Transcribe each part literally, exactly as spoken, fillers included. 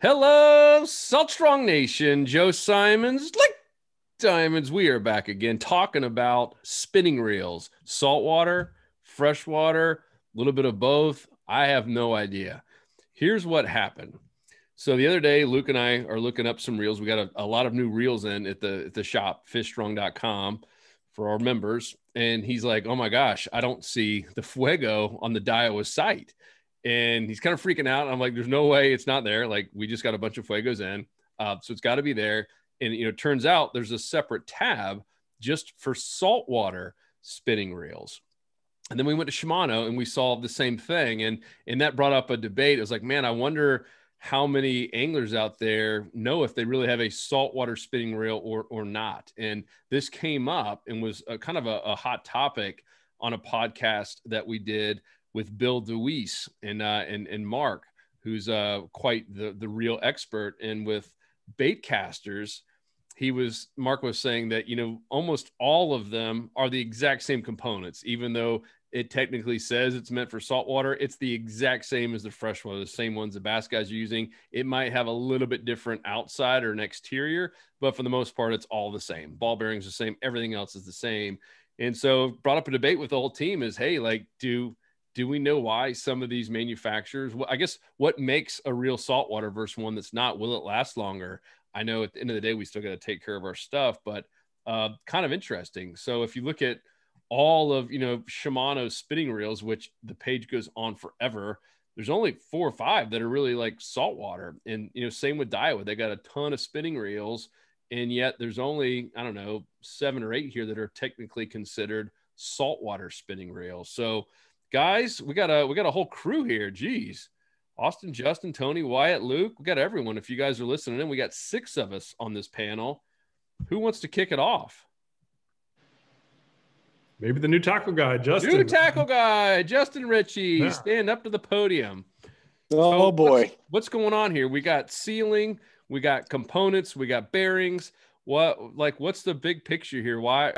Hello, Salt Strong Nation, Joe Simons, like diamonds. We are back again talking about spinning reels, saltwater, freshwater, a little bit of both. I have no idea. Here's what happened. So the other day, Luke and I are looking up some reels. We got a, a lot of new reels in at the, at the shop, fish strong dot com for our members. And he's like, oh my gosh, I don't see the Fuego on the Daiwa site. And he's kind of freaking out. I'm like, there's no way it's not there. Like, we just got a bunch of Fuegos in. Uh, so it's got to be there. And, you know, it turns out there's a separate tab just for saltwater spinning reels. And then we went to Shimano and we solved the same thing. And, and that brought up a debate. It was like, man, I wonder how many anglers out there know if they really have a saltwater spinning reel or, or not. And this came up and was a, kind of a, a hot topic on a podcast that we did with Bill DeWeese and, uh, and, and Mark, who's uh, quite the, the real expert. And with bait casters, he was, Mark was saying that, you know, almost all of them are the exact same components, even though it technically says it's meant for saltwater. It's the exact same as the freshwater, the same ones the bass guys are using. It might have a little bit different outside or an exterior, but for the most part, it's all the same. Ball bearings are the same. Everything else is the same. And so brought up a debate with the whole team is, hey, like, do, Do we know why some of these manufacturers, well, I guess what makes a real saltwater versus one that's not? Will it last longer? I know at the end of the day, we still got to take care of our stuff, but uh, kind of interesting. So if you look at all of, you know, Shimano's spinning reels, which the page goes on forever, there's only four or five that are really like saltwater. And, you know, same with Daiwa, they got a ton of spinning reels. And yet there's only, I don't know, seven or eight here that are technically considered saltwater spinning reels. So guys, we got a we got a whole crew here. Geez, Austin, Justin, Tony, Wyatt, Luke, we got everyone. If you guys are listening in, we got six of us on this panel. Who wants to kick it off? Maybe the new tackle guy, Justin. New tackle guy, Justin Ritchie, yeah. Stand up to the podium. Oh so boy, what's, what's going on here? We got sealing, we got components, we got bearings. What like what's the big picture here? Why?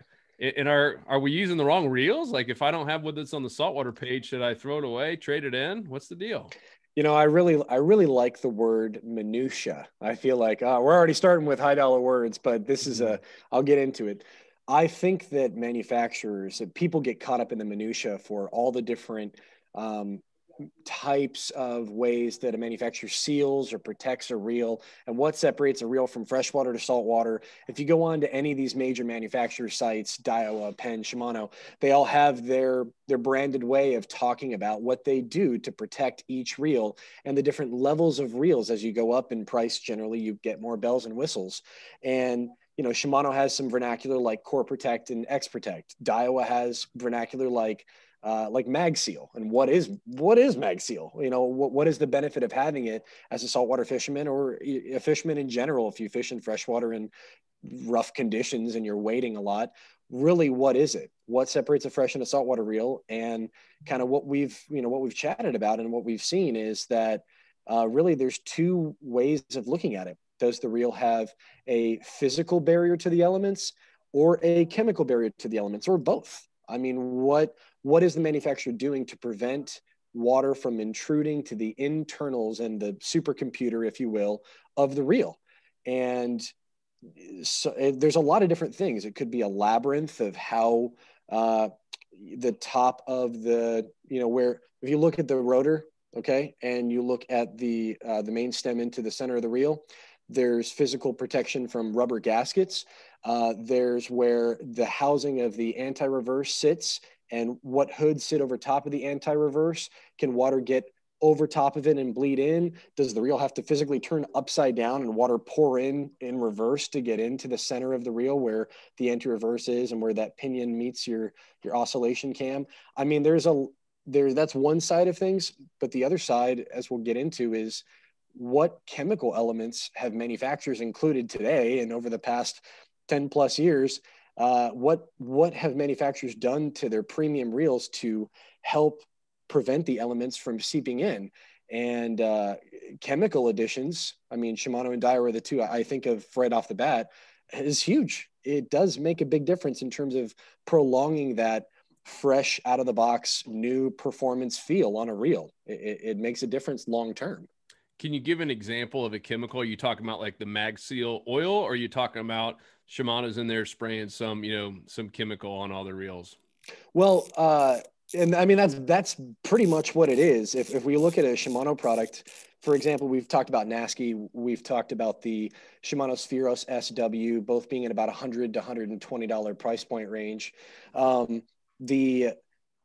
And are are we using the wrong reels? Like, if I don't have one that's on the saltwater page, should I throw it away, trade it in? What's the deal? You know, I really I really like the word minutia. I feel like uh, we're already starting with high dollar words, but this is a I'll get into it. I think that manufacturers, people get caught up in the minutia for all the different um, types of ways that a manufacturer seals or protects a reel and what separates a reel from freshwater to saltwater. If you go on to any of these major manufacturer sites, Daiwa, Penn, Shimano, they all have their, their branded way of talking about what they do to protect each reel and the different levels of reels. As you go up in price, generally you get more bells and whistles. And you know, Shimano has some vernacular like Core Protect and X-Protect. Daiwa has vernacular like Uh, like MagSeal, and what is what is MagSeal? You know, what what is the benefit of having it as a saltwater fisherman or a fisherman in general? If you fish in freshwater in rough conditions and you're wading a lot, really, what is it? What separates a fresh and a saltwater reel? And kind of what we've you know what we've chatted about and what we've seen is that uh, really there's two ways of looking at it. Does the reel have a physical barrier to the elements or a chemical barrier to the elements, or both? I mean, what what is the manufacturer doing to prevent water from intruding to the internals and the supercomputer, if you will, of the reel? And so there's a lot of different things. It could be a labyrinth of how uh, the top of the, you know, where if you look at the rotor, okay, and you look at the uh, the main stem into the center of the reel, there's physical protection from rubber gaskets. Uh, there's where the housing of the anti-reverse sits and what hoods sit over top of the anti-reverse. Can water get over top of it and bleed in? Does the reel have to physically turn upside down and water pour in in reverse to get into the center of the reel where the anti-reverse is and where that pinion meets your, your oscillation cam? I mean, there's a, there, that's one side of things, but the other side, as we'll get into, is what chemical elements have manufacturers included today and over the past ten plus years, uh, what what have manufacturers done to their premium reels to help prevent the elements from seeping in? And uh, chemical additions, I mean, Shimano and Daiwa are the two I think of right off the bat, is huge. It does make a big difference in terms of prolonging that fresh, out-of-the-box, new performance feel on a reel. It, it makes a difference long-term. Can you give an example of a chemical? Are you talking about like the MagSeal oil, or are you talking about Shimano's in there spraying some, you know, some chemical on all the reels? Well, uh, and I mean, that's, that's pretty much what it is. If, if we look at a Shimano product, for example, we've talked about Nasci, we've talked about the Shimano Spheros S W, both being in about one hundred to one hundred twenty dollars price point range. Um, the,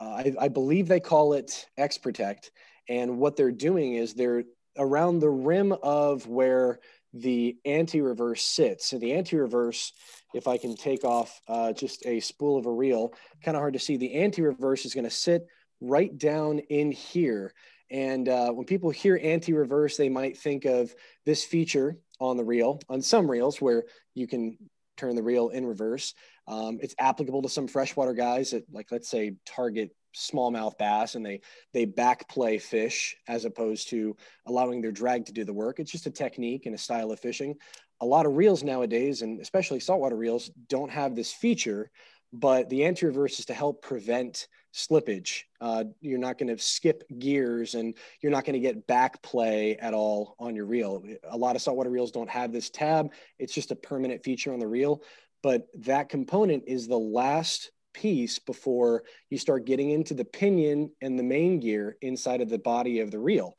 uh, I, I believe they call it X-Protect. And what they're doing is they're, around the rim of where the anti-reverse sits. So the anti-reverse, if I can take off uh, just a spool of a reel, kind of hard to see, the anti-reverse is going to sit right down in here. And uh, when people hear anti-reverse, they might think of this feature on the reel, on some reels where you can turn the reel in reverse. Um, it's applicable to some freshwater guys that, like, let's say target smallmouth bass, and they they back play fish as opposed to allowing their drag to do the work. It's just a technique and a style of fishing. A lot of reels nowadays, and especially saltwater reels, don't have this feature, but the anti-reverse is to help prevent slippage. Uh, you're not going to skip gears, and you're not going to get back play at all on your reel. A lot of saltwater reels don't have this tab. It's just a permanent feature on the reel, but that component is the last piece before you start getting into the pinion and the main gear inside of the body of the reel.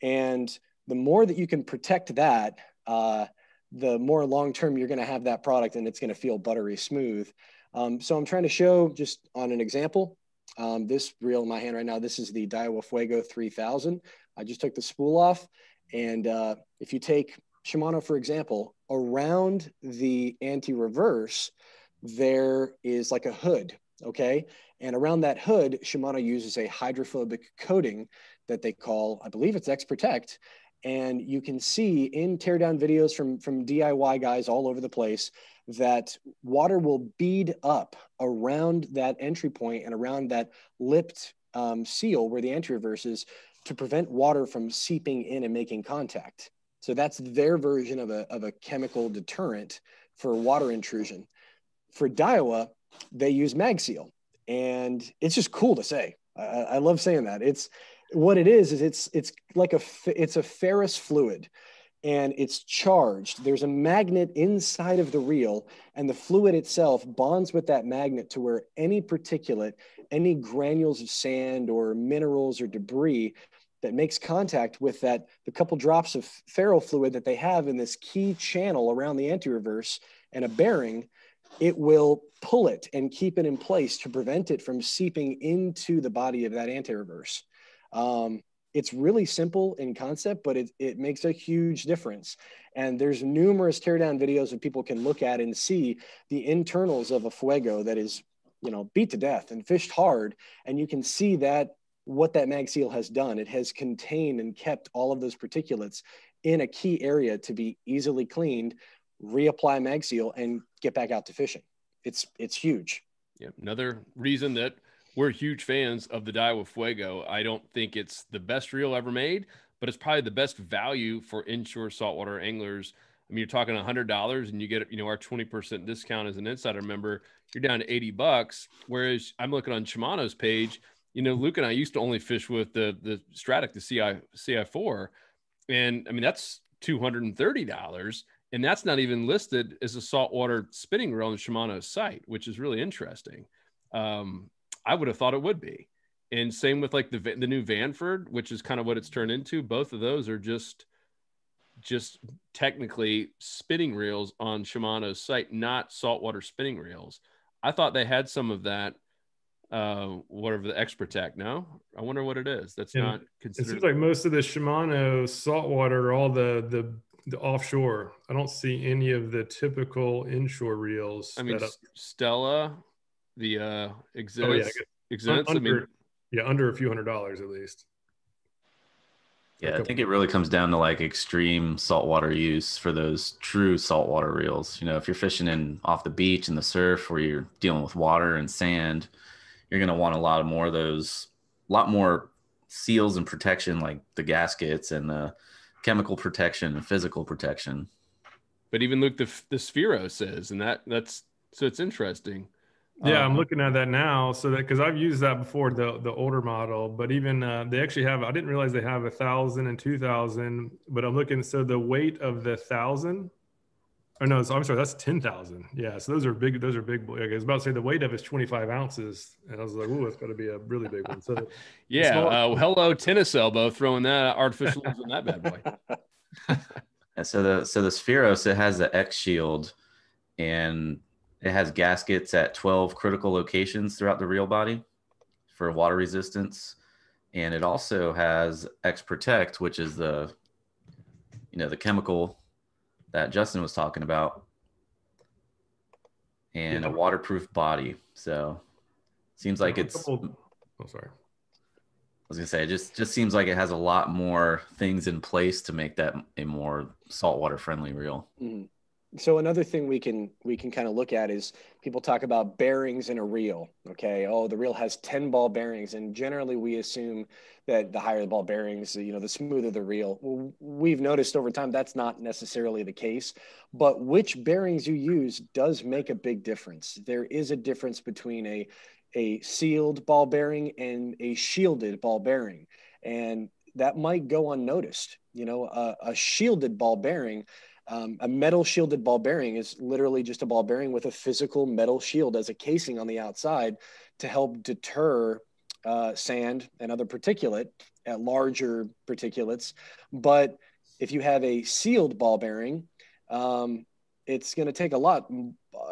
And the more that you can protect that, uh, the more long-term you're going to have that product, and it's going to feel buttery smooth. Um, so I'm trying to show just on an example, um, this reel in my hand right now, this is the Daiwa Fuego three thousand. I just took the spool off. And uh, if you take Shimano, for example, around the anti-reverse, there is like a hood, okay? And around that hood, Shimano uses a hydrophobic coating that they call, I believe it's X-Protect. And you can see in teardown videos from, from D I Y guys all over the place that water will bead up around that entry point and around that lipped um, seal where the anti-reverse is, to prevent water from seeping in and making contact. So that's their version of a, of a chemical deterrent for water intrusion. For Daiwa, they use MagSeal, and it's just cool to say. I, I love saying that. It's what it is. Is it's it's like a it's a ferrous fluid, and it's charged. There's a magnet inside of the reel, and the fluid itself bonds with that magnet to where any particulate, any granules of sand or minerals or debris that makes contact with that, the couple drops of ferro fluid that they have in this key channel around the anti-reverse and a bearing, it will pull it and keep it in place to prevent it from seeping into the body of that anti-reverse. Um, it's really simple in concept, but it, it makes a huge difference. And there's numerous teardown videos that people can look at and see the internals of a Fuego that is, you know, beat to death and fished hard. And you can see that what that MagSeal has done. It has contained and kept all of those particulates in a key area to be easily cleaned, reapply MagSeal, and get back out to fishing. It's it's huge. Yeah, another reason that we're huge fans of the Daiwa Fuego. I don't think it's the best reel ever made, but it's probably the best value for inshore saltwater anglers. I mean, you're talking one hundred dollars and you get, you know, our twenty percent discount as an insider member, you're down to eighty bucks. Whereas I'm looking on Shimano's page, you know, Luke and I used to only fish with the the Stradic, the C I four. And I mean, that's two hundred thirty dollars. And that's not even listed as a saltwater spinning reel on Shimano's site, which is really interesting. Um, I would have thought it would be. And same with like the, the new Vanford, which is kind of what it's turned into. Both of those are just, just technically spinning reels on Shimano's site, not saltwater spinning reels. I thought they had some of that, uh, whatever the X-Protect. No, I wonder what it is. That's and not considered. It seems like most of the Shimano saltwater, all the, the, the offshore. I don't see any of the typical inshore reels. I mean, that Stella, the uh, exhibits, oh, yeah, exhibits, under, I mean, yeah, under a few hundred dollars at least. Yeah, I think it really comes down to like extreme saltwater use for those true saltwater reels. You know, if you're fishing in off the beach in the surf where you're dealing with water and sand, you're going to want a lot of more of those, a lot more seals and protection, like the gaskets and the chemical protection and physical protection. But even Luke, the the Spheros says, and that that's so it's interesting. Yeah, um, I'm looking at that now. So that, because I've used that before, the the older model, but even uh, they actually have, I didn't realize they have a thousand and two thousand, but I'm looking, so the weight of the thousand, or no, so I'm sorry, that's ten thousand. Yeah, so those are big, those are big, I was about to say the weight of is twenty-five ounces. And I was like, ooh, that's got to be a really big one. So yeah, small- uh, well, hello, tennis elbow, throwing that artificial on that bad boy. And so the, so the Spheros, it has the X shield and it has gaskets at twelve critical locations throughout the reel body for water resistance. And it also has X-Protect, which is the, you know, the chemical that Justin was talking about, and yeah, a waterproof body. So seems like it's, oh, sorry. I was gonna say, it just, just seems like it has a lot more things in place to make that a more saltwater friendly reel. Mm. So another thing we can, we can kind of look at is people talk about bearings in a reel. Okay. Oh, the reel has ten ball bearings. And generally we assume that the higher the ball bearings, you know, the smoother the reel. Well, we've noticed over time, that's not necessarily the case, but which bearings you use does make a big difference. There is a difference between a, a sealed ball bearing and a shielded ball bearing. And that might go unnoticed, you know, a, a shielded ball bearing. Um, a metal shielded ball bearing is literally just a ball bearing with a physical metal shield as a casing on the outside to help deter uh, sand and other particulate at larger particulates. But if you have a sealed ball bearing, um, it's going to take a lot.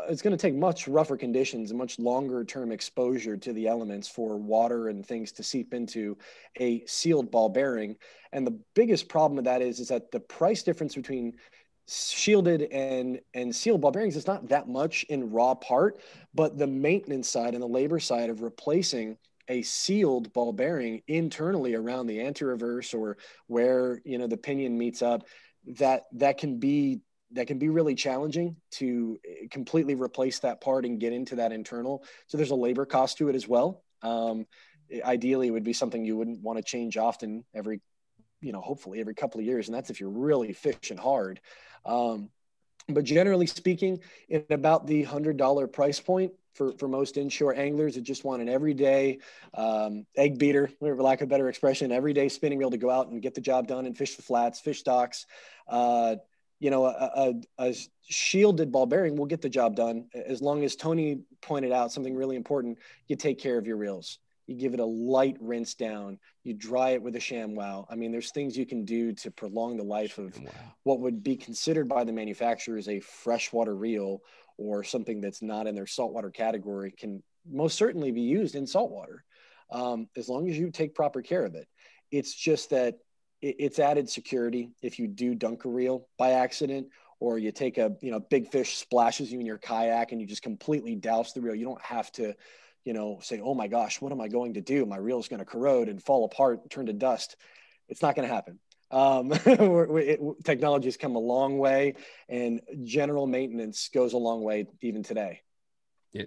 It's going to take much rougher conditions and much longer term exposure to the elements for water and things to seep into a sealed ball bearing. And the biggest problem with that is, is that the price difference between shielded and and sealed ball bearings is not that much in raw part, but the maintenance side and the labor side of replacing a sealed ball bearing internally around the anti-reverse or where, you know, the pinion meets up, that that can be that can be really challenging to completely replace that part and get into that internal. So there's a labor cost to it as well. Um, ideally, it would be something you wouldn't want to change often, every, you know, hopefully every couple of years, and that's if you're really fishing hard. Um, but generally speaking, in about the one hundred dollars price point for, for most inshore anglers that just want an everyday um, egg beater, for lack of a better expression, everyday spinning reel to go out and get the job done and fish the flats, fish docks, uh, you know, a, a, a shielded ball bearing will get the job done. As long as Tony pointed out something really important, you take care of your reels. You give it a light rinse down, you dry it with a ShamWow. I mean, there's things you can do to prolong the life of ShamWow, what would be considered by the manufacturers a freshwater reel or something that's not in their saltwater category can most certainly be used in saltwater, um, as long as you take proper care of it. It's just that it, it's added security if you do dunk a reel by accident, or you take a, you know, big fish splashes you in your kayak and you just completely douse the reel. You don't have to, you know, say, oh my gosh, what am I going to do? My reel is going to corrode and fall apart and turn to dust. It's not going to happen. Um, it, technology has come a long way, and general maintenance goes a long way even today.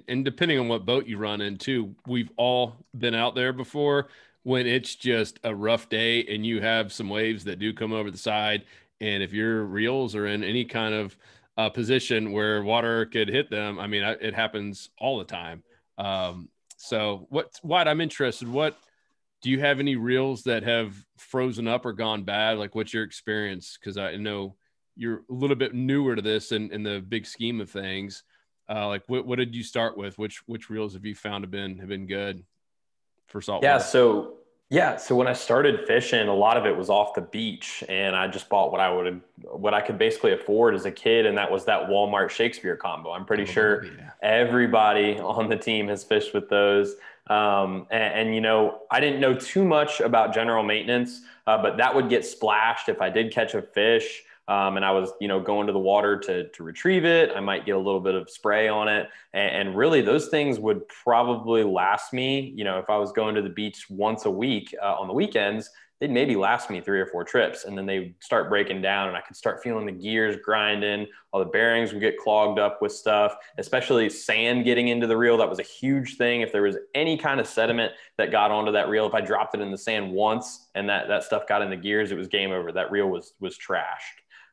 And depending on what boat you run into, we've all been out there before when it's just a rough day and you have some waves that do come over the side. And if your reels are in any kind of uh, position where water could hit them, I mean, it happens all the time. Um, so what, Wyatt, I'm interested, what, do you have any reels that have frozen up or gone bad? Like, what's your experience? Cause I know you're a little bit newer to this and in, in the big scheme of things. Uh, like what, what did you start with? Which, which reels have you found have been, have been good for saltwater? Yeah. So, yeah. So when I started fishing, a lot of it was off the beach, and I just bought what I would, what I could basically afford as a kid. And that was that Walmart Shakespeare combo. I'm pretty oh, sure yeah. everybody on the team has fished with those. Um, and, and, you know, I didn't know too much about general maintenance, uh, but that would get splashed if I did catch a fish. Um, and I was, you know, going to the water to, to retrieve it. I might get a little bit of spray on it. And, and really those things would probably last me, you know, if I was going to the beach once a week uh, on the weekends, they'd maybe last me three or four trips. And then they'd start breaking down and I could start feeling the gears grinding. All the bearings would get clogged up with stuff, especially sand getting into the reel. That was a huge thing. If there was any kind of sediment that got onto that reel, if I dropped it in the sand once and that, that stuff got in the gears, it was game over. That reel was, was trashed.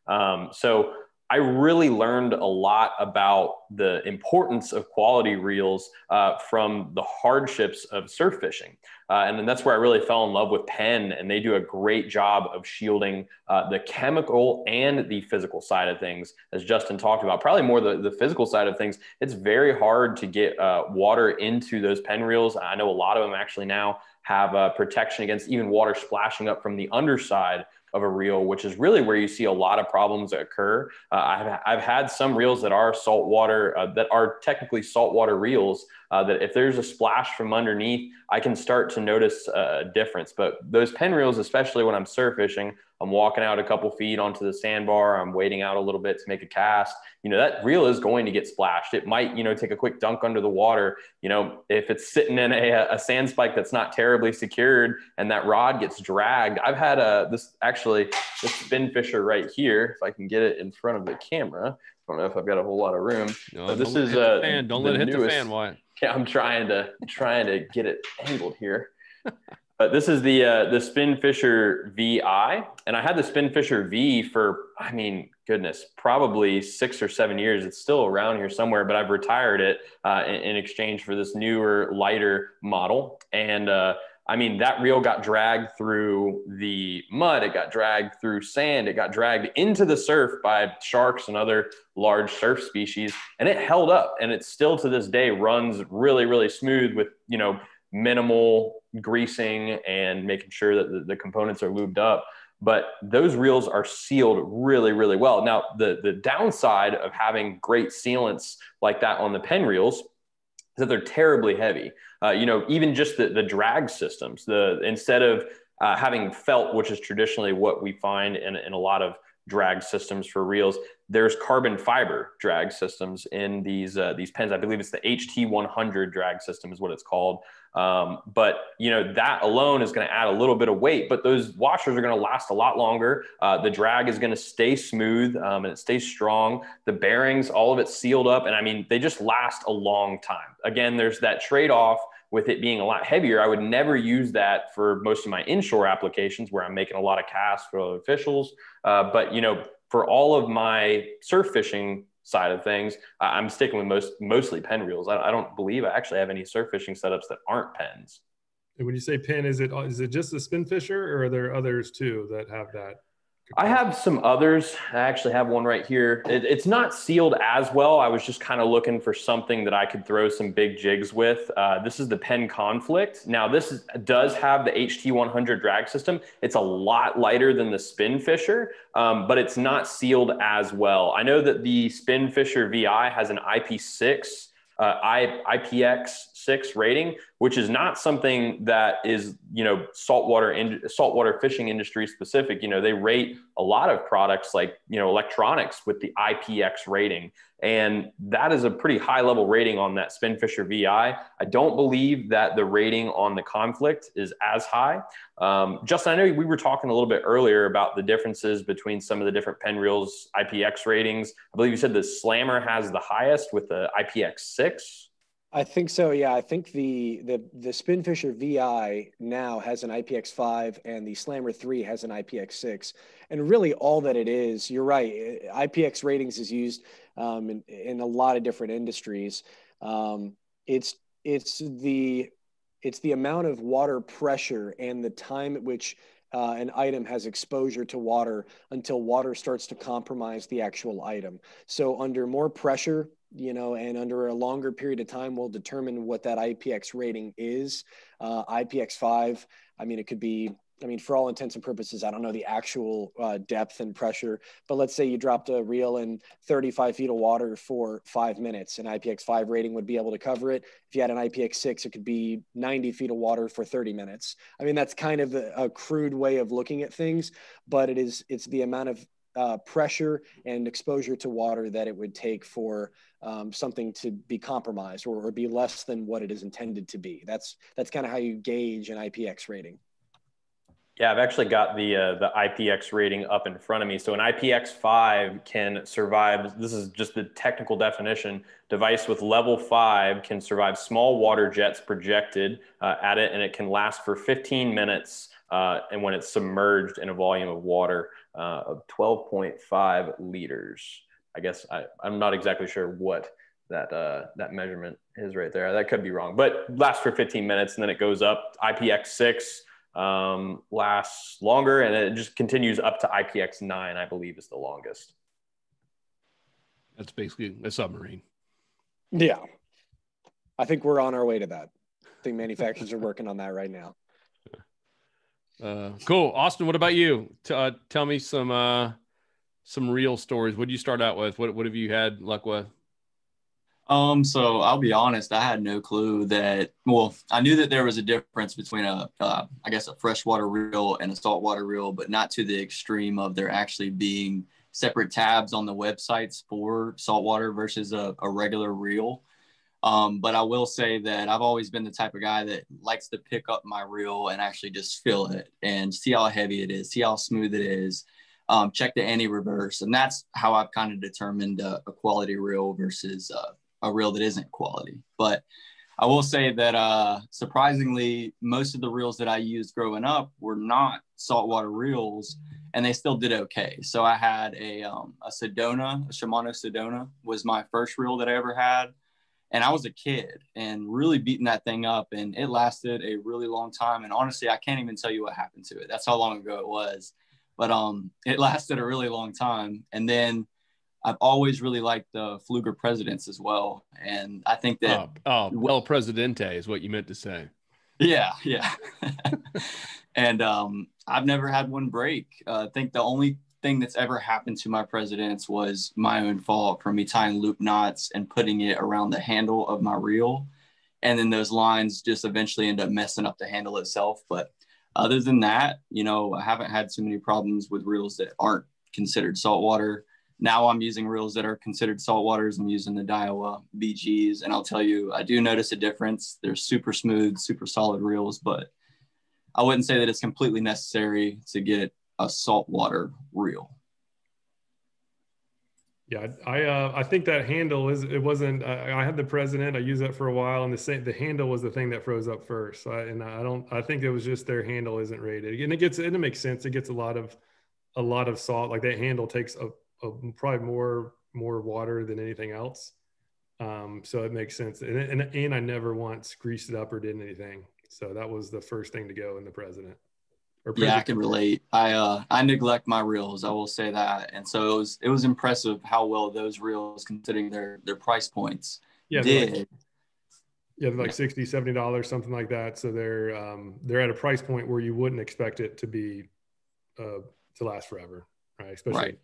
Um, so I really learned a lot about the importance of quality reels uh, from the hardships of surf fishing. Uh, and then that's where I really fell in love with Penn, and they do a great job of shielding uh, the chemical and the physical side of things, as Justin talked about. Probably more the, the physical side of things. It's very hard to get uh, water into those Penn reels. I know a lot of them actually now have uh, protection against even water splashing up from the underside of a reel, which is really where you see a lot of problems occur. Uh, I've, I've had some reels that are saltwater, uh, that are technically saltwater reels, uh, that if there's a splash from underneath, I can start to notice a difference. But those Penn reels, especially when I'm surf fishing, I'm walking out a couple feet onto the sandbar, I'm waiting out a little bit to make a cast, you know, that reel is going to get splashed. It might, you know, take a quick dunk under the water. You know, if it's sitting in a, a sand spike that's not terribly secured and that rod gets dragged. I've had a, this actually, this Spinfisher right here, if I can get it in front of the camera, I don't know if I've got a whole lot of room. No, this is a, fan. Don't let it hit the fan, Wyatt. Yeah, I'm trying to, trying to get it angled here. But this is the uh, the Spinfisher V I, and I had the Spinfisher V for, I mean, goodness, probably six or seven years. It's still around here somewhere, but I've retired it uh, in, in exchange for this newer, lighter model. And uh, I mean, that reel got dragged through the mud, it got dragged through sand, it got dragged into the surf by sharks and other large surf species, and it held up, and it still to this day runs really, really smooth with, you know, minimal greasing and making sure that the, the components are lubed up. But those reels are sealed really, really well. Now, the, the downside of having great sealants like that on the Penn reels is that they're terribly heavy. Uh, you know, even just the, the drag systems, the instead of uh, having felt, which is traditionally what we find in, in a lot of drag systems for reels, there's carbon fiber drag systems in these uh, these Penns. I believe it's the H T one hundred drag system is what it's called. Um, but you know, that alone is going to add a little bit of weight, but those washers are going to last a lot longer. Uh, the drag is going to stay smooth um, and it stays strong. The bearings, all of it's sealed up, and I mean, they just last a long time. Again, there's that trade-off with it being a lot heavier. I would never use that for most of my inshore applications where I'm making a lot of casts for other officials. Uh, but you know, for all of my surf fishing side of things, I'm sticking with most mostly Penn reels. I don't believe I actually have any surf fishing setups that aren't Penns. And when you say Penn, is it is it just the Spinfisher, or are there others too that have that? I have some others. I actually have one right here. It, it's not sealed as well. I was just kind of looking for something that I could throw some big jigs with. Uh, this is the Penn Conflict. Now this is, does have the H T one hundred drag system. It's a lot lighter than the Spinfisher, um, but it's not sealed as well. I know that the Spinfisher V I has an I P six, uh, I P X six rating, which is not something that is, you know, saltwater in, saltwater fishing industry specific. You know, they rate a lot of products like, you know, electronics with the I P X rating. And that is a pretty high level rating on that Spinfisher V I. I don't believe that the rating on the Conflict is as high. Um, Justin, I know we were talking a little bit earlier about the differences between some of the different Penn reels I P X ratings. I believe you said the Slammer has the highest with the I P X six. I think so. Yeah, I think the the the Spinfisher V I now has an I P X five, and the Slammer three has an I P X six. And really, all that it is, you're right. I P X ratings is used um, in in a lot of different industries. Um, it's it's the it's the amount of water pressure and the time at which Uh, an item has exposure to water until water starts to compromise the actual item. So under more pressure, you know, and under a longer period of time will determine what that I P X rating is. Uh, I P X five, I mean, it could be, I mean, for all intents and purposes, I don't know the actual uh, depth and pressure, but let's say you dropped a reel in thirty-five feet of water for five minutes. An I P X five rating would be able to cover it. If you had an I P X six, it could be ninety feet of water for thirty minutes. I mean, that's kind of a, a crude way of looking at things, but it is, it's the amount of uh, pressure and exposure to water that it would take for um, something to be compromised or, or be less than what it is intended to be. That's, that's kind of how you gauge an I P X rating. Yeah, I've actually got the uh, the I P X rating up in front of me. So an I P X five can survive, this is just the technical definition, device with level five can survive small water jets projected uh, at it, and it can last for fifteen minutes uh, and when it's submerged in a volume of water uh, of twelve point five liters. I guess I, I'm not exactly sure what that uh, that measurement is right there. That could be wrong, but lasts for fifteen minutes and then it goes up. I P X six um, lasts longer and it just continues up to I P X nine, I believe, is the longest. That's basically a submarine. Yeah. I think we're on our way to that. I think manufacturers are working on that right now. Uh, cool. Austin, what about you? T uh, tell me some uh, some real stories. What did you start out with? What, what have you had luck with? Um, so I'll be honest, I had no clue that, well, I knew that there was a difference between a, uh, I guess, a freshwater reel and a saltwater reel, but not to the extreme of there actually being separate tabs on the websites for saltwater versus a, a regular reel. Um, but I will say that I've always been the type of guy that likes to pick up my reel and actually just feel it and see how heavy it is, see how smooth it is, um, check the anti-reverse. And that's how I've kind of determined a, a quality reel versus uh, a reel that isn't quality. But I will say that uh, surprisingly, most of the reels that I used growing up were not saltwater reels, and they still did okay. So I had a, um, a Sedona, a Shimano Sedona was my first reel that I ever had. And I was a kid and really beating that thing up, and it lasted a really long time. And honestly, I can't even tell you what happened to it. That's how long ago it was, but um, it lasted a really long time. And then I've always really liked the Pflueger Presidents as well. And I think that oh, oh, well, Presidente is what you meant to say. Yeah. Yeah. And um, I've never had one break. Uh, I think the only thing that's ever happened to my Presidents was my own fault, from me tying loop knots and putting it around the handle of my reel. And then those lines just eventually end up messing up the handle itself. But other than that, you know, I haven't had too many problems with reels that aren't considered saltwater. Now I'm using reels that are considered saltwaters. I'm using the Daiwa B Gs. And I'll tell you, I do notice a difference. They're super smooth, super solid reels, but I wouldn't say that it's completely necessary to get a saltwater reel. Yeah, I uh, I think that handle is, it wasn't, I, I had the President, I used that for a while, and the same, the handle was the thing that froze up first. I, and I don't, I think it was just their handle isn't rated. And it gets, and it makes sense. It gets a lot of, a lot of salt. Like that handle takes a, a probably more, more water than anything else. Um, so it makes sense. And, and, and I never once greased it up or did anything. So that was the first thing to go in the President. Yeah, I can relate. I uh, I neglect my reels. I will say that, and so it was it was impressive how well those reels, considering their their price points, yeah, did. Like, yeah, they're like sixty, seventy dollars, something like that. So they're um, they're at a price point where you wouldn't expect it to be uh, to last forever, right? Especially right.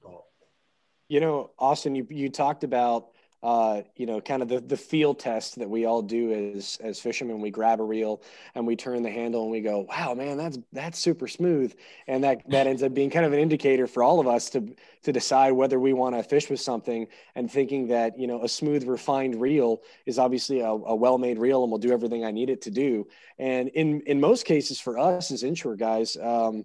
You know, Austin, you you talked about uh, you know, kind of the the feel test that we all do as as fishermen. We grab a reel and we turn the handle and we go, wow, man, that's that's super smooth. And that that ends up being kind of an indicator for all of us to to decide whether we want to fish with something, and thinking that, you know, a smooth, refined reel is obviously a, a well-made reel and will do everything I need it to do. And in in most cases for us as inshore guys, um,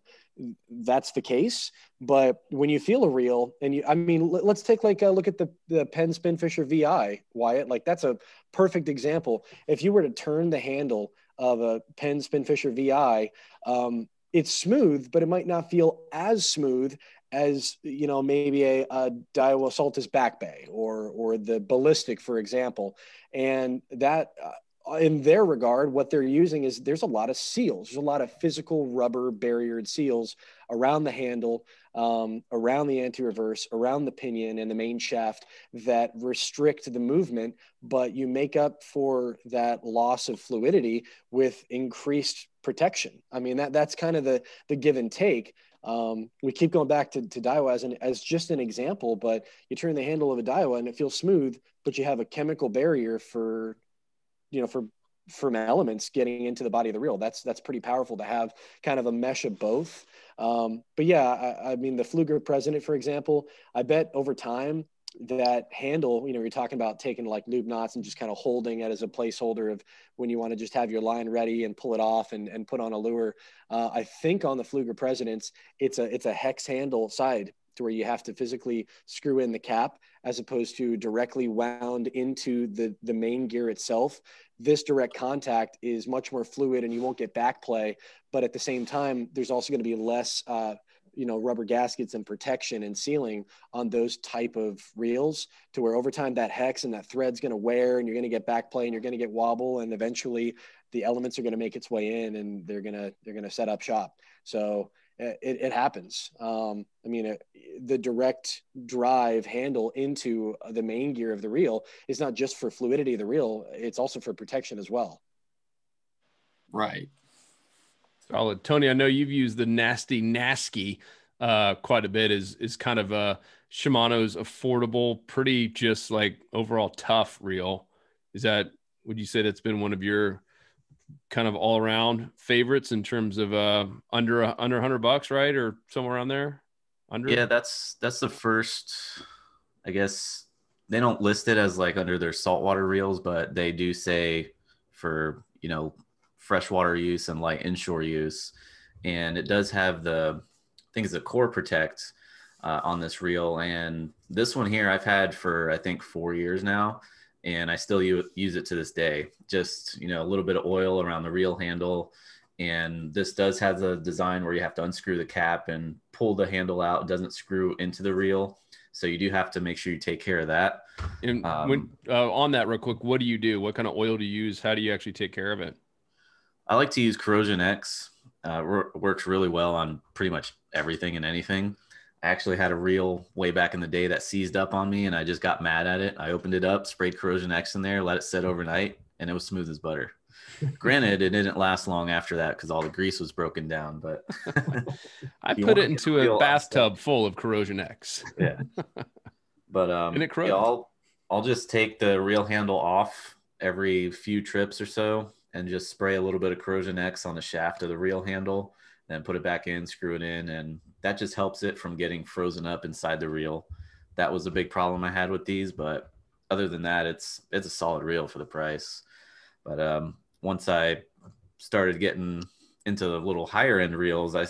that's the case. But when you feel a reel, and you, I mean, let's take like a look at the, the Penn Spinfisher V I, Wyatt, like that's a perfect example. If you were to turn the handle of a Penn Spinfisher V I, um, it's smooth, but it might not feel as smooth as, you know, maybe a, a Daiwa Saltist Back Bay or, or the Ballistic, for example. And that, uh, in their regard, what they're using is, there's a lot of seals. There's a lot of physical rubber barriered seals around the handle, um, around the anti-reverse, around the pinion and the main shaft that restrict the movement, but you make up for that loss of fluidity with increased protection. I mean, that that's kind of the, the give and take. Um, we keep going back to, to Daiwa as, an, as just an example, but you turn the handle of a Daiwa and it feels smooth, but you have a chemical barrier for... you know, for, from elements getting into the body of the reel. That's, that's pretty powerful to have kind of a mesh of both. Um, but yeah, I, I mean, the Pflueger President, for example, I bet over time that handle, you know, you're talking about taking like lube knots and just kind of holding it as a placeholder of when you want to just have your line ready and pull it off and, and put on a lure. Uh, I think on the Pflueger Presidents, it's a, it's a hex handle side, to where you have to physically screw in the cap as opposed to directly wound into the, the main gear itself. This direct contact is much more fluid and you won't get back play, but at the same time, there's also going to be less uh, you know, rubber gaskets and protection and sealing on those type of reels, to where over time that hex and that thread's going to wear, and you're going to get backplay and you're going to get wobble, and eventually the elements are going to make its way in, and they're going to, they're going to set up shop. So it, it happens. Um, I mean, it, the direct drive handle into the main gear of the reel is not just for fluidity of the reel, it's also for protection as well. Right. Solid. Tony, I know you've used the nasty Nasci uh, quite a bit. Is is kind of a Shimano's affordable, pretty just like overall tough reel. Is that, would you say that's been one of your kind of all around favorites in terms of uh, under uh, under a hundred bucks, right, or somewhere around there? Under. Yeah, that's that's the first. I guess they don't list it as like under their saltwater reels, but they do say for, you know, freshwater use and light inshore use. And it does have the, I think it's the Core Protect uh, on this reel. And this one here I've had for, I think, four years now, and I still use it to this day. Just, you know, a little bit of oil around the reel handle. And this does have the design where you have to unscrew the cap and pull the handle out. It doesn't screw into the reel. So you do have to make sure you take care of that. And um, when, uh, on that real quick, what do you do? What kind of oil do you use? How do you actually take care of it? I like to use Corrosion X. Uh, works really well on pretty much everything and anything. I actually had a reel way back in the day that seized up on me, and I just got mad at it. I opened it up, sprayed Corrosion X in there, let it sit overnight, and it was smooth as butter. Granted, it didn't last long after that because all the grease was broken down, but I put it into a bathtub full of Corrosion X. Yeah. But um, and it corrodes. Yeah, I'll, I'll just take the reel handle off every few trips or so, and just spray a little bit of Corrosion X on the shaft of the reel handle, then put it back in, screw it in. And that just helps it from getting frozen up inside the reel. That was a big problem I had with these, but other than that, it's, it's a solid reel for the price. But um, once I started getting into the little higher end reels, I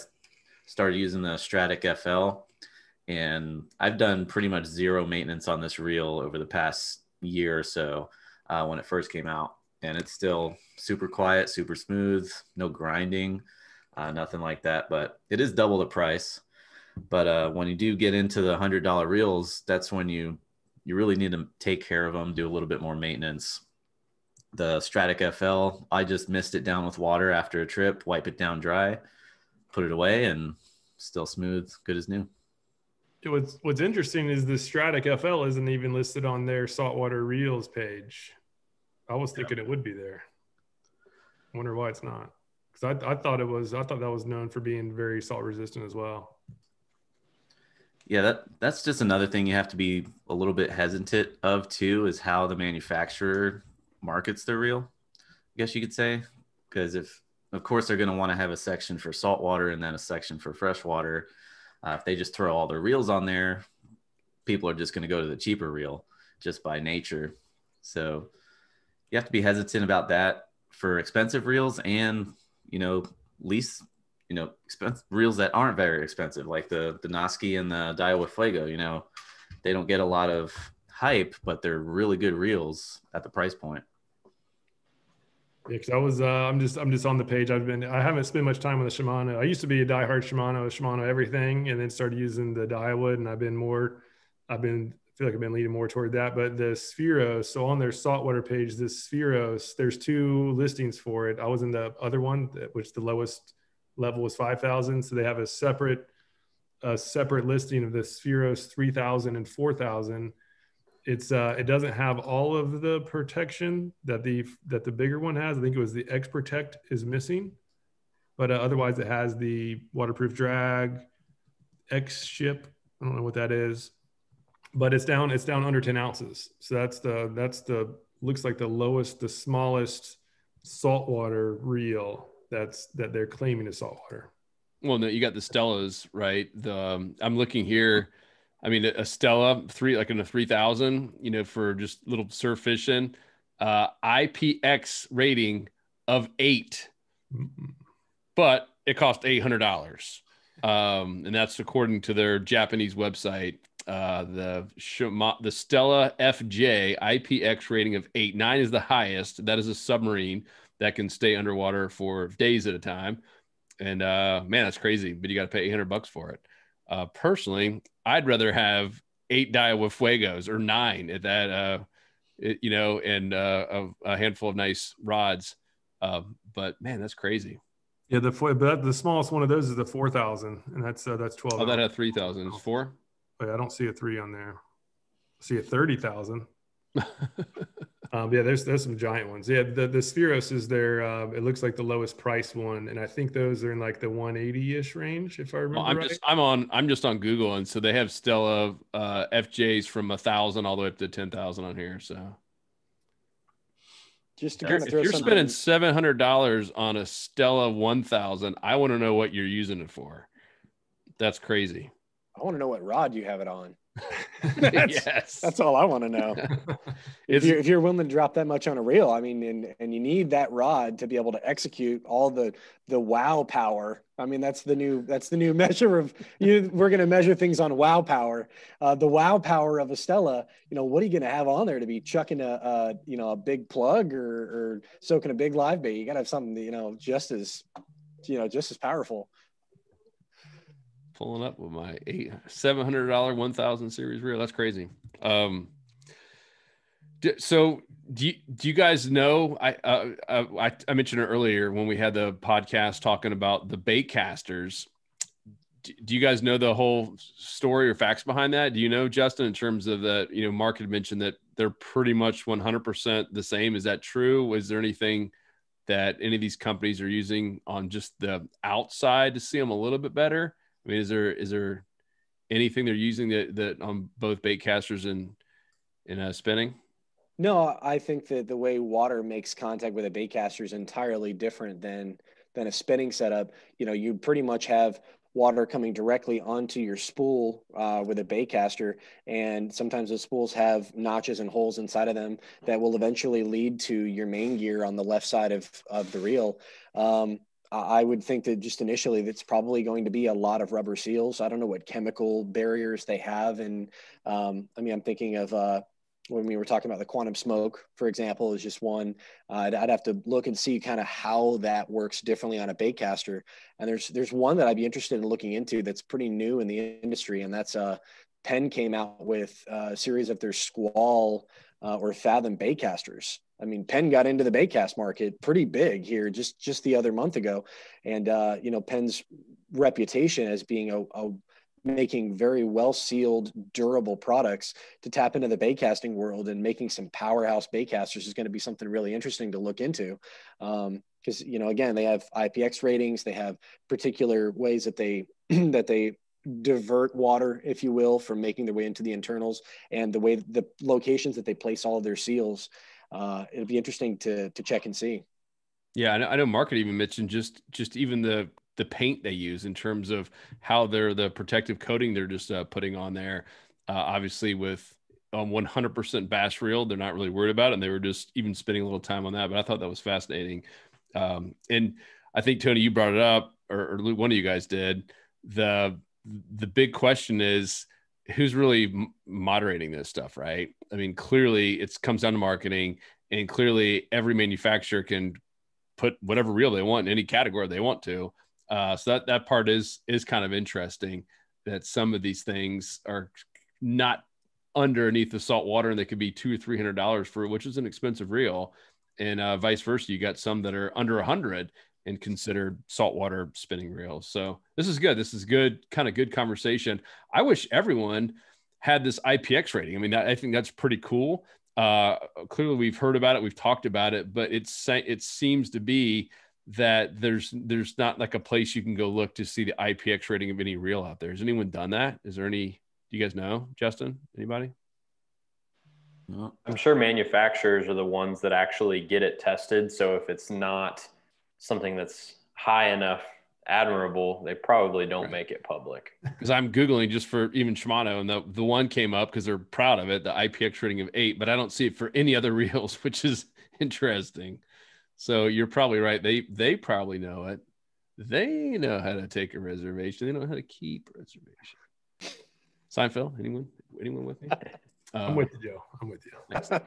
started using the Stradic F L, and I've done pretty much zero maintenance on this reel over the past year or so uh, when it first came out. And it's still super quiet, super smooth, no grinding, uh, nothing like that. But it is double the price. But uh, when you do get into the one hundred dollar reels, that's when you, you really need to take care of them, do a little bit more maintenance. The Stradic F L, I just missed it down with water after a trip, wipe it down dry, put it away, and still smooth, good as new. It was, what's interesting is the Stradic F L isn't even listed on their saltwater reels page. I was thinking it would be there. I wonder why it's not. Because I, I thought it was, I thought that was known for being very salt resistant as well. Yeah, that, that's just another thing you have to be a little bit hesitant of too, is how the manufacturer markets their reel, I guess you could say. Because if, of course, they're going to want to have a section for saltwater and then a section for freshwater. Uh, if they just throw all their reels on there, people are just going to go to the cheaper reel just by nature. So you have to be hesitant about that for expensive reels and, you know, least, you know, expensive reels that aren't very expensive, like the, the Nasci and the Daiwa Fuego. You know, they don't get a lot of hype, but they're really good reels at the price point. Yeah, because I was, uh, I'm just, I'm just on the page. I've been, I haven't spent much time on the Shimano. I used to be a diehard Shimano, Shimano everything, and then started using the Daiwa, and I've been more, I've been, I feel like I've been leaning more toward that. But the Spheros, so on their saltwater page, the Spheros, there's two listings for it. I was in the other one, which the lowest level was five thousand. So they have a separate, a separate listing of the Spheros three thousand and four thousand. It's uh, it doesn't have all of the protection that the that the bigger one has. I think it was the X-Protect is missing, but uh, otherwise it has the waterproof drag, X-Ship. I don't know what that is. But it's down, it's down under ten ounces. So that's the, that's the, looks like the lowest, the smallest saltwater reel that's, that they're claiming is saltwater. Well, no, you got the Stellas, right? The, um, I'm looking here. I mean, a Stella three, like in a three thousand, you know, for just little surf fishing, uh, I P X rating of eight, mm-hmm. But it cost eight hundred dollars. Um, and that's according to their Japanese website. Uh, the Shima, the Stella F J I P X rating of eight, nine is the highest. That is a submarine that can stay underwater for days at a time. And uh, man, that's crazy, but you got to pay eight hundred bucks for it. Uh, personally, I'd rather have eight Daiwa Fuegos or nine at that, uh, it, you know, and uh, a, a handful of nice rods. Uh, but man, that's crazy. Yeah, the but the smallest one of those is the four thousand, and that's uh, that's twelve. Oh, that had three thousand. It's four. But I don't see a three on there. I see a thirty thousand. um, yeah, there's there's some giant ones. Yeah, the the Spheros is there. Uh, it looks like the lowest price one, and I think those are in like the one eighty ish range, if I remember. Well, I'm right. just I'm on I'm just on Google, and so they have Stella uh, F Js from a thousand all the way up to ten thousand on here. So. Just to kind of if throw you're spending seven hundred dollars on a Stella one thousand, I want to know what you're using it for. That's crazy. I want to know what rod you have it on. that's, yes. That's all I want to know. if, you're, if you're willing to drop that much on a reel, I mean, and, and you need that rod to be able to execute all the, the wow power. I mean, that's the new, that's the new measure of, you. we're going to measure things on wow power. Uh, the wow power of a Stella, you know, what are you going to have on there to be chucking a, a you know, a big plug or, or soaking a big live bait? You got to have something, that, you know, just as, you know, just as powerful. Pulling up with my eight seven hundred dollar one thousand series reel. That's crazy. Um, so do you, do you guys know? I, uh, I I mentioned it earlier when we had the podcast talking about the bait casters. Do, do you guys know the whole story or facts behind that? Do you know, Justin, in terms of the you know, Mark had mentioned that they're pretty much one hundred percent the same. Is that true? Is there anything that any of these companies are using on just the outside to see them a little bit better? I mean, is there is there anything they're using that, that on both bait casters and and uh, spinning? No, I think that the way water makes contact with a bait caster is entirely different than than a spinning setup. You know, you pretty much have water coming directly onto your spool uh, with a baitcaster, and sometimes those spools have notches and holes inside of them that will eventually lead to your main gear on the left side of of the reel. Um, I would think that just initially that's probably going to be a lot of rubber seals. I don't know what chemical barriers they have. And um, I mean, I'm thinking of uh, when we were talking about the Quantum Smoke, for example, is just one. Uh, I'd, I'd have to look and see kind of how that works differently on a baitcaster. And there's there's one that I'd be interested in looking into that's pretty new in the industry. And that's uh, Penn came out with a series of their Squall uh, or Fathom baitcasters. I mean, Penn got into the baitcast market pretty big here just, just the other month ago. And, uh, you know, Penn's reputation as being a, a making very well sealed, durable products to tap into the baitcasting world and making some powerhouse baitcasters is going to be something really interesting to look into. Um, cause you know, again, they have I P X ratings, they have particular ways that they, that they divert water, if you will, from making their way into the internals and the way the locations that they place all of their seals. Uh, it'll be interesting to to check and see. Yeah, I know, I know Mark had even mentioned just just even the the paint they use in terms of how they're the protective coating they're just uh, putting on there. Uh, obviously, with um, one hundred percent bass reel, they're not really worried about it, and they were just even spending a little time on that. But I thought that was fascinating. Um, and I think, Tony, you brought it up, or, or Luke, one of you guys did. The the big question is, who's really moderating this stuff, right? I mean, clearly it comes down to marketing, and clearly every manufacturer can put whatever reel they want in any category they want to. Uh, so that, that part is, is kind of interesting that some of these things are not underneath the salt water and they could be two or three hundred dollars for it, which is an expensive reel. And uh, vice versa, you got some that are under a hundred and considered saltwater spinning reels. So this is good. This is good, kind of good conversation. I wish everyone had this I P X rating. I mean, that, I think that's pretty cool. Uh, clearly we've heard about it. We've talked about it, but it's, it seems to be that there's, there's not like a place you can go look to see the I P X rating of any reel out there. Has anyone done that? Is there any, do you guys know, Justin, anybody? No. I'm sure manufacturers are the ones that actually get it tested. So if it's not something that's high enough admirable, they probably don't right. make it public. Because I'm Googling just for even Shimano, and the, the one came up because they're proud of it, the I P X rating of eight, but I don't see it for any other reels, which is interesting. So you're probably right. They they probably know it. They know how to take a reservation. They know how to keep reservation. Seinfeld, anyone? Anyone with me? I'm uh, with you, Joe. I'm with you.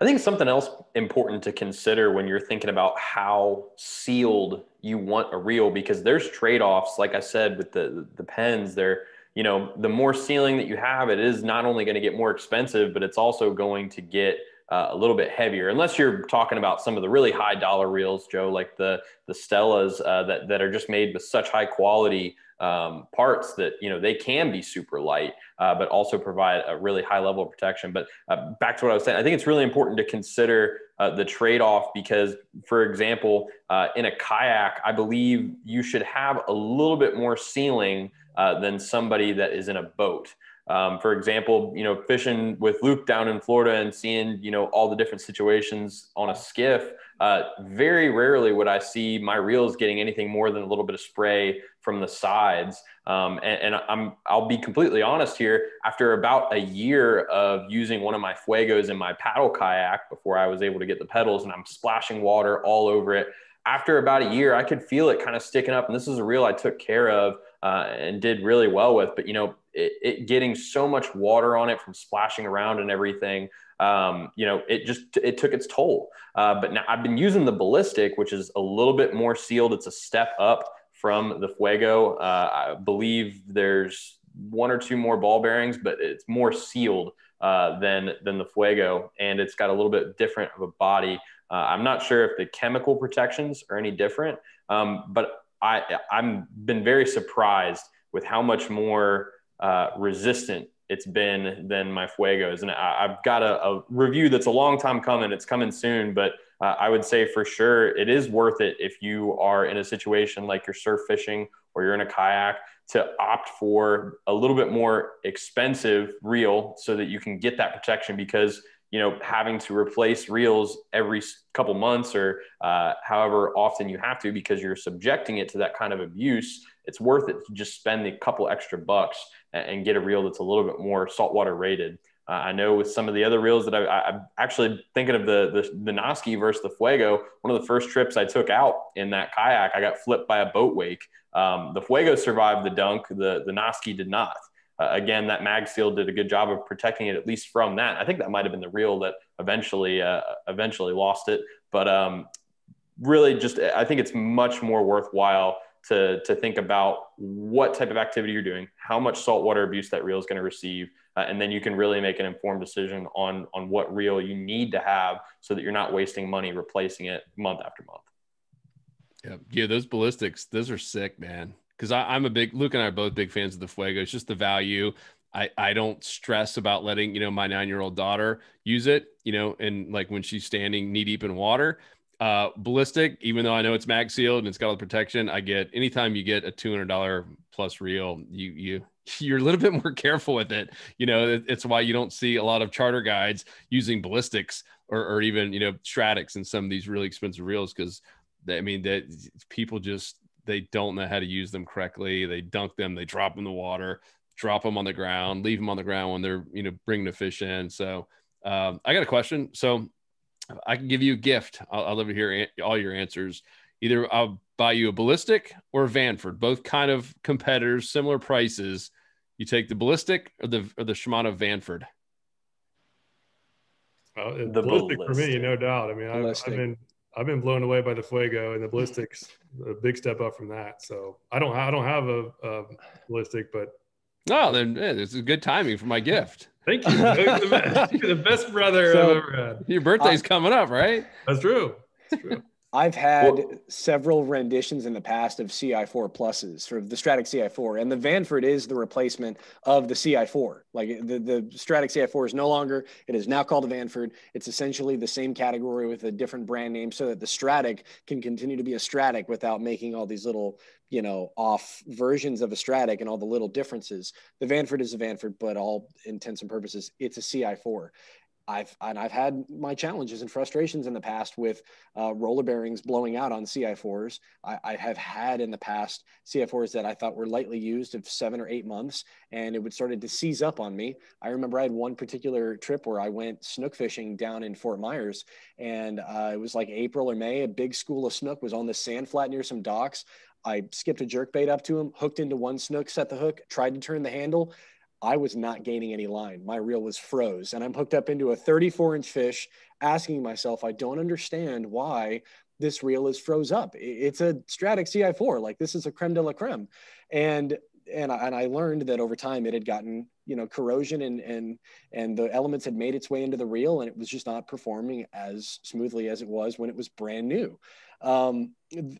I think something else important to consider when you're thinking about how sealed you want a reel, because there's trade-offs, like I said, with the, the pens, they're you know, the more sealing that you have, it is not only going to get more expensive, but it's also going to get uh, a little bit heavier, unless you're talking about some of the really high dollar reels, Joe, like the, the Stellas uh, that, that are just made with such high quality um, parts that, you know, they can be super light, uh, but also provide a really high level of protection. But uh, back to what I was saying, I think it's really important to consider uh, the trade-off, because for example, uh, in a kayak, I believe you should have a little bit more sealing uh, than somebody that is in a boat. Um, for example, you know, fishing with Luke down in Florida and seeing, you know, all the different situations on a skiff, uh, very rarely would I see my reels getting anything more than a little bit of spray from the sides. Um, and and I'm, I'll be completely honest here, after about a year of using one of my Fuegos in my paddle kayak before I was able to get the pedals, and I'm splashing water all over it, after about a year, I could feel it kind of sticking up. And this is a reel I took care of uh, and did really well with, but you know, it, it getting so much water on it from splashing around and everything, um, you know, it just, it took its toll. Uh, but now I've been using the Ballistic, which is a little bit more sealed. It's a step up from the Fuego. Uh, I believe there's one or two more ball bearings, but it's more sealed uh, than, than the Fuego. And it's got a little bit different of a body. Uh, I'm not sure if the chemical protections are any different, um, but I, I'm been very surprised with how much more uh, resistant it's been than my Fuegos. And I, I've got a, a review that's a long time coming. It's coming soon, but uh, I would say for sure it is worth it if you are in a situation like you're surf fishing or you're in a kayak to opt for a little bit more expensive reel so that you can get that protection, because you know, having to replace reels every couple months or uh, however often you have to, because you're subjecting it to that kind of abuse, it's worth it to just spend a couple extra bucks and get a reel that's a little bit more saltwater rated. Uh, I know with some of the other reels that I, I, I'm actually thinking of, the, the, the Nasci versus the Fuego, one of the first trips I took out in that kayak, I got flipped by a boat wake. Um, the Fuego survived the dunk, the, the Nasci did not. Uh, again, that MagSeal did a good job of protecting it, at least from that. I think that might have been the reel that eventually uh, eventually lost it. But um, really, just I think it's much more worthwhile to, to think about what type of activity you're doing, how much saltwater abuse that reel is going to receive, uh, and then you can really make an informed decision on, on what reel you need to have so that you're not wasting money replacing it month after month. Yep. Yeah, those Ballistics, those are sick, man. Because I'm a big, Luke and I are both big fans of the Fuego. It's just the value. I, I don't stress about letting, you know, my nine-year-old daughter use it, you know, and like when she's standing knee deep in water. Uh, Ballistic, even though I know it's mag sealed and it's got all the protection, I get anytime you get a two hundred dollars plus reel, you, you, you're a little bit more careful with it. You know, it, it's why you don't see a lot of charter guides using Ballistics or, or even, you know, Stradics and some of these really expensive reels. Cause they, I mean, that people just, they don't know how to use them correctly. They dunk them, they drop them in the water, drop them on the ground, leave them on the ground when they're, you know, bringing the fish in. So um, I got a question. So I can give you a gift. I'll, I'll love to hear all your answers. Either I'll buy you a Ballistic or a Vanford, both kind of competitors, similar prices. You take the Ballistic or the, or the Shimano Vanford? Well, the ballistic, ballistic for me, no doubt. I mean, I've, I've been, I've been blown away by the Fuego, and the Ballistic's a big step up from that. So I don't, I don't have a, a Ballistic, but no, then yeah, this is good timing for my gift. Thank you. You're the best, you're the best brother so, I've ever had. Your birthday's I, coming up, right? That's true. That's true. I've had well, several renditions in the past of C I four pluses for the Stradic C I four, and the Vanford is the replacement of the C I four. Like the, the Stradic C I four is no longer, it is now called the Vanford. It's essentially the same category with a different brand name so that the Stradic can continue to be a Stradic without making all these little, you know, off versions of a Stradic and all the little differences. The Vanford is a Vanford, but all intents and purposes, it's a C I four. I've, and I've had my challenges and frustrations in the past with uh, roller bearings blowing out on C I fours. I, I have had in the past C I fours that I thought were lightly used of seven or eight months, and it would started to seize up on me. I remember I had one particular trip where I went snook fishing down in Fort Myers, and uh, it was like April or May. A big school of snook was on the sand flat near some docks. I skipped a jerkbait up to him, hooked into one snook, set the hook, tried to turn the handle. I was not gaining any line. My reel was froze, and I'm hooked up into a thirty-four inch fish, asking myself, I don't understand why this reel is froze up. It's a Stradic C I four. Like, this is a creme de la creme. And and I, and I learned that over time it had gotten, you know, corrosion and, and, and the elements had made its way into the reel, and it was just not performing as smoothly as it was when it was brand new. Um,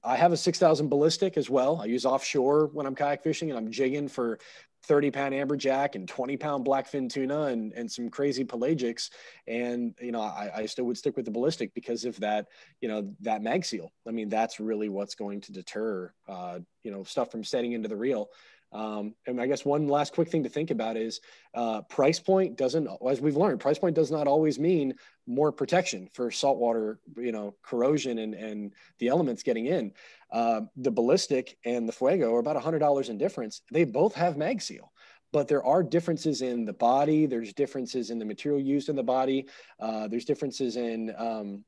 I have a six thousand ballistic as well. I use offshore when I'm kayak fishing and I'm jigging for thirty pound amberjack and twenty pound blackfin tuna and, and some crazy pelagics. And, you know, I, I still would stick with the ballistic because of that, you know, that mag seal. I mean, that's really what's going to deter, uh, you know, stuff from setting into the reel. Um, and I guess one last quick thing to think about is uh, price point doesn't, as we've learned, price point does not always mean more protection for saltwater, you know, corrosion and, and the elements getting in. Uh, the ballistic and the Fuego are about one hundred dollars in difference. They both have mag seal, but there are differences in the body. There's differences in the material used in the body. Uh, there's differences in, um,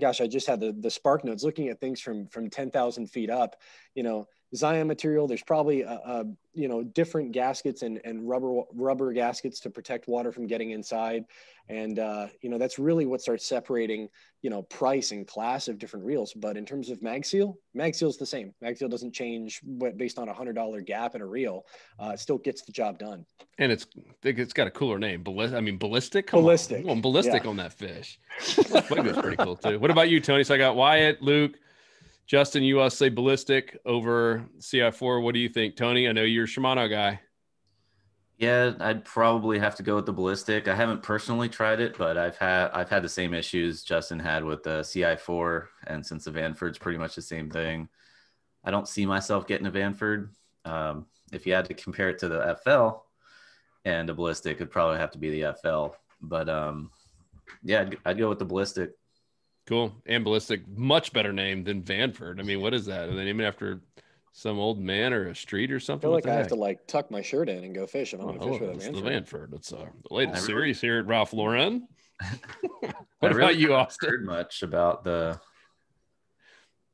gosh, I just had the, the spark notes looking at things from, from ten thousand feet up, you know, Zion material. There's probably a, a, you know, different gaskets and, and rubber rubber gaskets to protect water from getting inside. And, uh, you know, that's really what starts separating, you know, price and class of different reels. But in terms of mag seal, mag seal is the same. Mag seal doesn't change based on a one hundred dollar gap in a reel. Uh, it still gets the job done. And it's it's got a cooler name. Balli- I mean, ballistic? Come ballistic. On. On, ballistic yeah. on that fish. Fuego's pretty cool too. What about you, Tony? So I got Wyatt, Luke, Justin, you all say ballistic over C I four. What do you think, Tony? I know you're a Shimano guy. Yeah, I'd probably have to go with the ballistic. I haven't personally tried it, but I've had I've had the same issues Justin had with the C I four, and since the Vanford's pretty much the same thing. I don't see myself getting a Vanford. Um, if you had to compare it to the F L and a ballistic, it'd probably have to be the F L. But um, yeah, I'd, I'd go with the ballistic. Cool. And ballistic, much better name than Vanford. I mean, what is that? Are they named after some old man or a street or something? I feel like I heck? have to like tuck my shirt in and go fish if I'm oh, going to fish oh, with a Vanford. The Vanford. It's uh, the latest really, series here at Ralph Lauren. What I about really you, Austin? Heard much about the.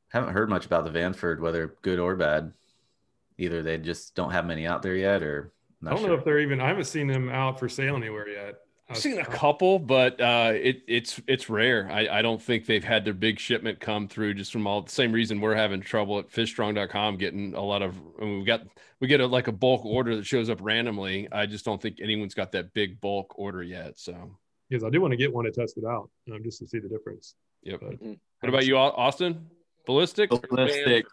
Haven't heard much about the Vanford, whether good or bad. Either they just don't have many out there yet, or not I don't sure. know if they're even. I haven't seen them out for sale anywhere yet. I've seen a couple, but uh, it, it's it's rare. I, I don't think they've had their big shipment come through just from all the same reason we're having trouble at fish strong dot com getting a lot of. I mean, we've got we get a, like a bulk order that shows up randomly. I just don't think anyone's got that big bulk order yet. So because I do want to get one to test it out, um, just to see the difference. Yep. But, mm-hmm. What about you, Austin? Ballistic. Ballistic.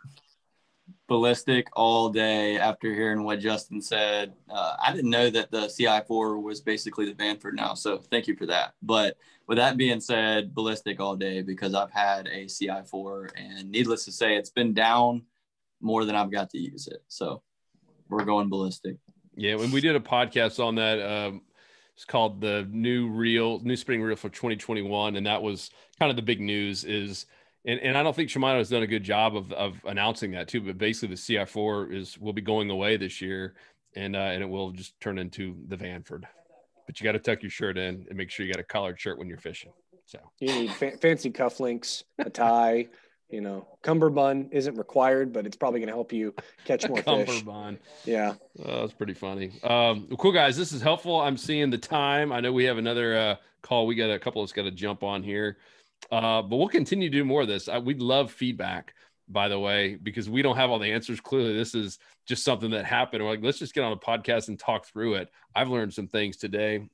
Ballistic all day after hearing what Justin said. Uh, I didn't know that the C I four was basically the Vanford now, so thank you for that. But with that being said, ballistic all day because I've had a C I four, and needless to say, it's been down more than I've got to use it. So we're going ballistic. Yeah, when we did a podcast on that, um, it's called the new reel, new spinning reel for twenty twenty-one, and that was kind of the big news is. And and I don't think Shimano has done a good job of of announcing that too. But basically, the C I four is will be going away this year, and uh, and it will just turn into the Vanford. But you got to tuck your shirt in and make sure you got a collared shirt when you're fishing. So you need fa- fancy cufflinks, a tie. You know, cummerbund isn't required, but it's probably going to help you catch more fish. Cummerbund. Yeah, oh, that's pretty funny. Um, cool guys, this is helpful. I'm seeing the time. I know we have another uh, call. We got a couple that's got to jump on here. Uh, but we'll continue to do more of this. I, we'd love feedback, by the way, because we don't have all the answers. Clearly, this is just something that happened. We're like, let's just get on a podcast and talk through it. I've learned some things today.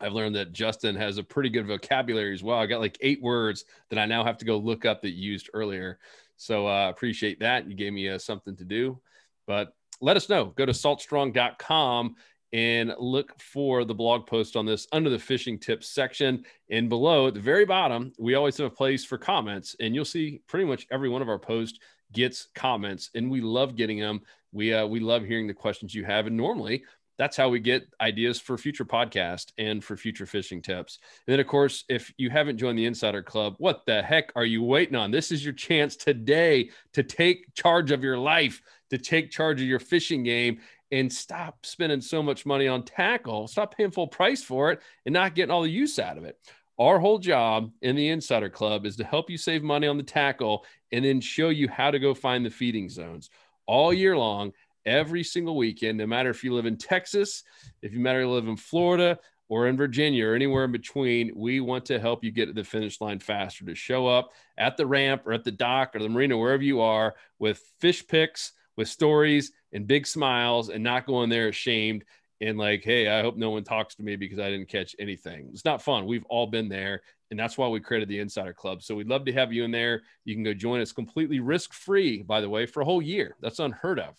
I've learned that Justin has a pretty good vocabulary as well. I got like eight words that I now have to go look up that you used earlier. So I uh, appreciate that. You gave me uh, something to do. But let us know. Go to salt strong dot com and look for the blog post on this under the fishing tips section. And below at the very bottom, we always have a place for comments, and you'll see pretty much every one of our posts gets comments, and we love getting them. We, uh, we love hearing the questions you have. And normally that's how we get ideas for future podcasts and for future fishing tips. And then of course, if you haven't joined the Insider Club, what the heck are you waiting on? This is your chance today to take charge of your life, to take charge of your fishing game, and stop spending so much money on tackle, stop paying full price for it and not getting all the use out of it. Our whole job in the Insider Club is to help you save money on the tackle and then show you how to go find the feeding zones all year long, every single weekend, no matter if you live in Texas, if you matter if you live in Florida or in Virginia or anywhere in between. We want to help you get to the finish line faster, to show up at the ramp or at the dock or the marina, wherever you are, with fish picks, with stories, and big smiles and not going there ashamed and like, hey, I hope no one talks to me because I didn't catch anything. It's not fun. We've all been there. And that's why we created the Insider Club. So we'd love to have you in there. You can go join us completely risk-free, by the way, for a whole year. That's unheard of.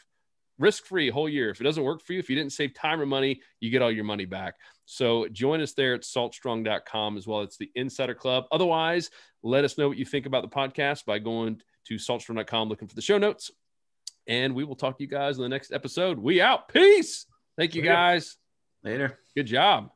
Risk-free whole year. If it doesn't work for you, if you didn't save time or money, you get all your money back. So join us there at salt strong dot com as well. It's the Insider Club. Otherwise, let us know what you think about the podcast by going to salt strong dot com, looking for the show notes. And we will talk to you guys in the next episode. We out. Peace. Thank you, guys. Later. Good job.